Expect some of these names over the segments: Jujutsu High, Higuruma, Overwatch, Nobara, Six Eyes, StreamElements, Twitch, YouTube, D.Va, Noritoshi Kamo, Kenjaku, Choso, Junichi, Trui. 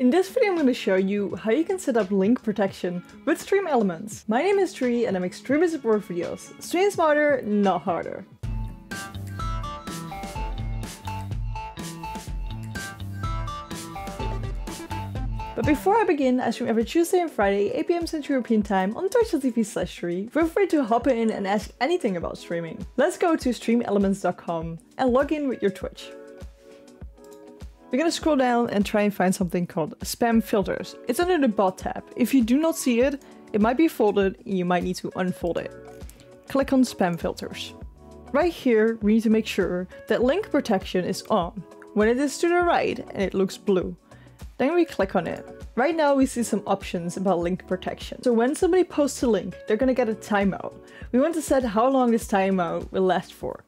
In this video I'm going to show you how you can set up link protection with StreamElements. My name is Trui and I make streaming support videos. Stream smarter, not harder. But before I begin, I stream every Tuesday and Friday, 8 PM Central European Time on twitch.tv/Trui. Feel free to hop in and ask anything about streaming. Let's go to StreamElements.com and log in with your Twitch. We're gonna scroll down and try and find something called Spam Filters. It's under the Bot tab. If you do not see it, it might be folded and you might need to unfold it. Click on Spam Filters. Right here, we need to make sure that link protection is on when it is to the right and it looks blue. Then we click on it. Right now we see some options about link protection. So when somebody posts a link, they're gonna get a timeout. We want to set how long this timeout will last for.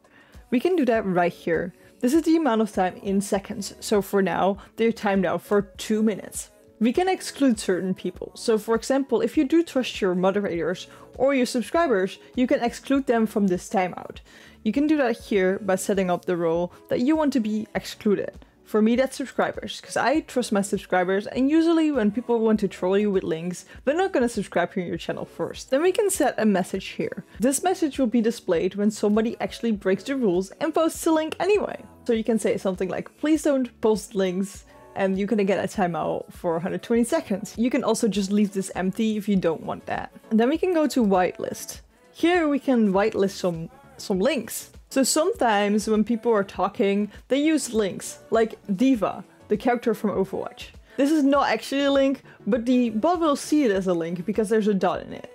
We can do that right here. This is the amount of time in seconds. So for now, they're timed out for 2 minutes. We can exclude certain people. So for example, if you do trust your moderators or your subscribers, you can exclude them from this timeout. You can do that here by setting up the role that you want to be excluded. For me, that's subscribers, because I trust my subscribers, and usually when people want to troll you with links, they're not going to subscribe to your channel first. Then we can set a message here. This message will be displayed when somebody actually breaks the rules and posts a link anyway. So you can say something like, please don't post links, and you're gonna get a timeout for 120 seconds. You can also just leave this empty if you don't want that. And then we can go to whitelist. Here we can whitelist some links. So sometimes when people are talking, they use links, like D.Va, the character from Overwatch. This is not actually a link, but the bot will see it as a link because there's a dot in it.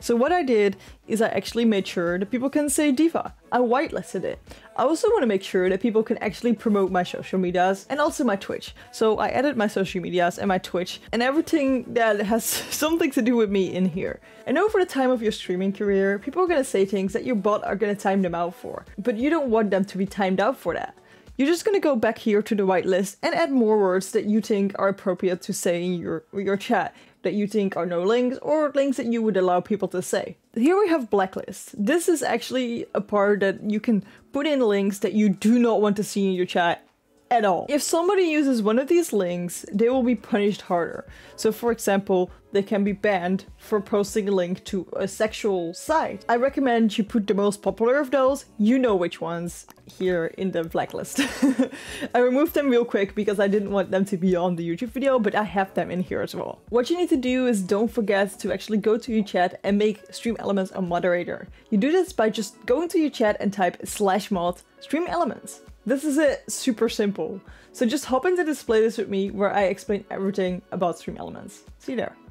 So what I did is I actually made sure that people can say D.Va. I whitelisted it. I also want to make sure that people can actually promote my social medias and also my Twitch. So I added my social medias and my Twitch and everything that has something to do with me in here. I know for the time of your streaming career, people are going to say things that your bot are going to time them out for, but you don't want them to be timed out for that. You're just going to go back here to the whitelist and add more words that you think are appropriate to say in your chat, that you think are no links or links that you would allow people to say. Here we have blacklist. This is actually a part that you can put in links that you do not want to see in your chat at all. If somebody uses one of these links, they will be punished harder. So for example, they can be banned for posting a link to a sexual site. I recommend you put the most popular of those, you know which ones, here in the blacklist. I removed them real quick because I didn't want them to be on the YouTube video, but I have them in here as well. What you need to do is don't forget to actually go to your chat and make StreamElements a moderator. You do this by just going to your chat and type /mod StreamElements. This is it, super simple. So just hop into this playlist with me where I explain everything about StreamElements. See you there.